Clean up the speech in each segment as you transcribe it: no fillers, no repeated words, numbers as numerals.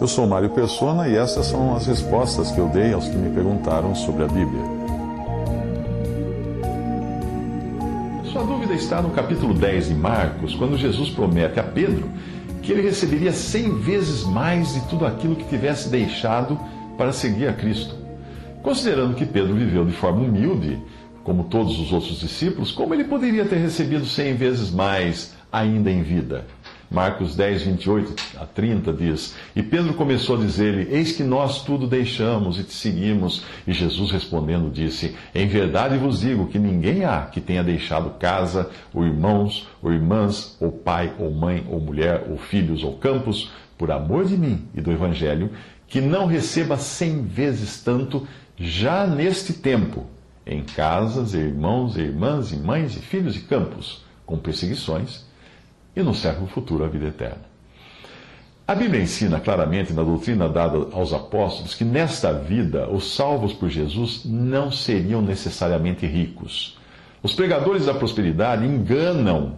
Eu sou Mário Persona e essas são as respostas que eu dei aos que me perguntaram sobre a Bíblia. Sua dúvida está no capítulo 10 de Marcos, quando Jesus promete a Pedro que ele receberia 100 vezes mais de tudo aquilo que tivesse deixado para seguir a Cristo. Considerando que Pedro viveu de forma humilde, como todos os outros discípulos, como ele poderia ter recebido 100 vezes mais ainda em vida? Marcos 10, 28 a 30 diz: E Pedro começou a dizer-lhe: Eis que nós tudo deixamos e te seguimos. E Jesus respondendo disse: Em verdade vos digo que ninguém há que tenha deixado casa, ou irmãos, ou irmãs, ou pai, ou mãe, ou mulher, ou filhos, ou campos, por amor de mim e do Evangelho, que não receba 100 vezes tanto já neste tempo, em casas, e irmãos, e irmãs, e mães, e filhos, e campos, com perseguições, e no século futuro a vida eterna. A Bíblia ensina claramente na doutrina dada aos apóstolos que nesta vida os salvos por Jesus não seriam necessariamente ricos. Os pregadores da prosperidade enganam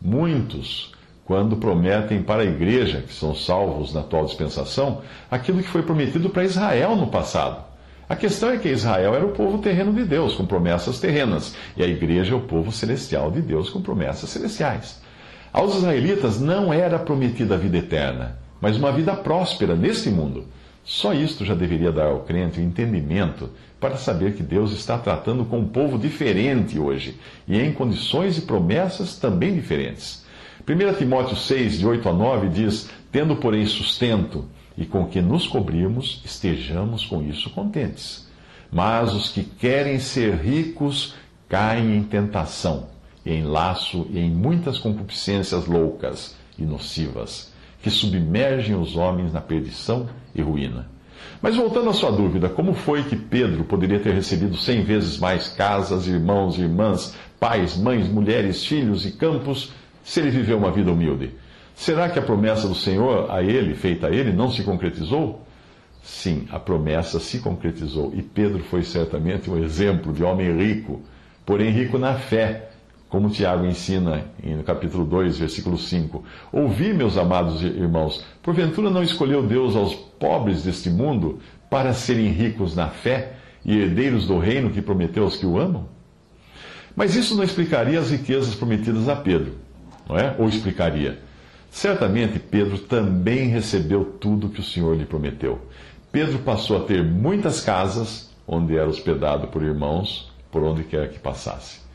muitos quando prometem para a igreja, que são salvos na atual dispensação, aquilo que foi prometido para Israel no passado. A questão é que Israel era o povo terreno de Deus, com promessas terrenas, e a igreja é o povo celestial de Deus, com promessas celestiais. Aos israelitas não era prometida a vida eterna, mas uma vida próspera neste mundo. Só isto já deveria dar ao crente o entendimento para saber que Deus está tratando com um povo diferente hoje, e em condições e promessas também diferentes. 1 Timóteo 6, de 8 a 9 diz: Tendo, porém, sustento, e com que nos cobrirmos, estejamos com isso contentes. Mas os que querem ser ricos caem em tentação, em laço e em muitas concupiscências loucas e nocivas, que submergem os homens na perdição e ruína. Mas voltando à sua dúvida, como foi que Pedro poderia ter recebido 100 vezes mais casas, irmãos e irmãs, pais, mães, mulheres, filhos e campos, se ele viveu uma vida humilde? Será que a promessa do Senhor a ele, feita a ele, não se concretizou? Sim, a promessa se concretizou, e Pedro foi certamente um exemplo de homem rico, porém rico na fé, como Tiago ensina no capítulo 2, versículo 5. Ouvi, meus amados irmãos, porventura não escolheu Deus aos pobres deste mundo para serem ricos na fé e herdeiros do reino que prometeu aos que o amam? Mas isso não explicaria as riquezas prometidas a Pedro, não é? Ou explicaria? Certamente Pedro também recebeu tudo que o Senhor lhe prometeu. Pedro passou a ter muitas casas, onde era hospedado por irmãos, por onde quer que passasse.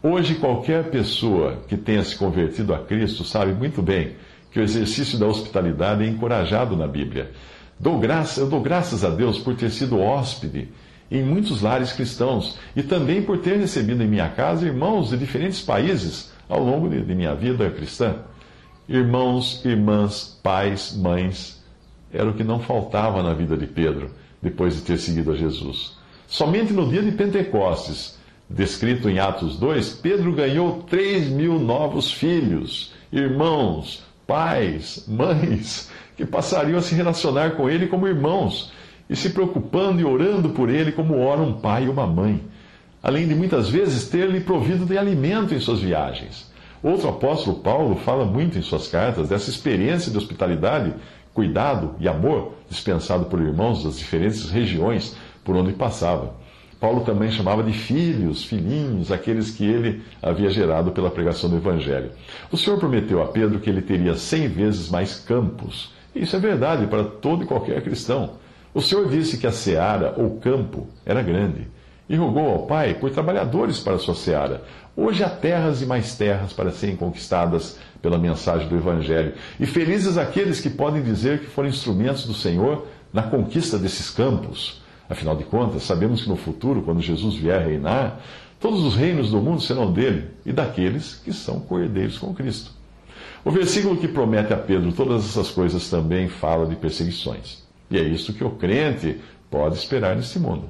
Hoje, qualquer pessoa que tenha se convertido a Cristo sabe muito bem que o exercício da hospitalidade é encorajado na Bíblia. Eu dou graças a Deus por ter sido hóspede em muitos lares cristãos e também por ter recebido em minha casa irmãos de diferentes países ao longo de minha vida cristã. Irmãos, irmãs, pais, mães, era o que não faltava na vida de Pedro, depois de ter seguido a Jesus. Somente no dia de Pentecostes, descrito em Atos 2, Pedro ganhou 3.000 novos filhos, irmãos, pais, mães, que passariam a se relacionar com ele como irmãos, e se preocupando e orando por ele como ora um pai e uma mãe, além de muitas vezes ter-lhe provido de alimento em suas viagens. Outro apóstolo, Paulo, fala muito em suas cartas dessa experiência de hospitalidade, cuidado e amor dispensado por irmãos das diferentes regiões por onde passava. Paulo também chamava de filhos, filhinhos, aqueles que ele havia gerado pela pregação do Evangelho. O Senhor prometeu a Pedro que ele teria 100 vezes mais campos. Isso é verdade para todo e qualquer cristão. O Senhor disse que a seara ou campo era grande, e rogou ao Pai por trabalhadores para a sua seara. Hoje há terras e mais terras para serem conquistadas pela mensagem do Evangelho. E felizes aqueles que podem dizer que foram instrumentos do Senhor na conquista desses campos. Afinal de contas, sabemos que no futuro, quando Jesus vier reinar, todos os reinos do mundo serão dele e daqueles que são coerdeiros com Cristo. O versículo que promete a Pedro todas essas coisas também fala de perseguições. E é isso que o crente pode esperar neste mundo.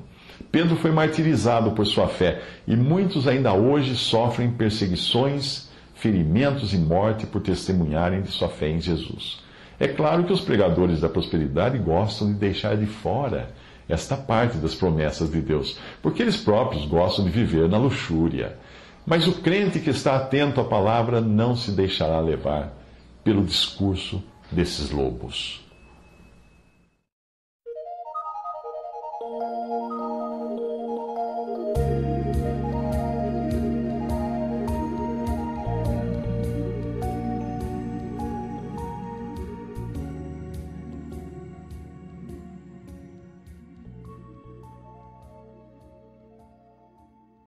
Pedro foi martirizado por sua fé, e muitos ainda hoje sofrem perseguições, ferimentos e morte por testemunharem de sua fé em Jesus. É claro que os pregadores da prosperidade gostam de deixar de fora esta parte das promessas de Deus, porque eles próprios gostam de viver na luxúria. Mas o crente que está atento à palavra não se deixará levar pelo discurso desses lobos.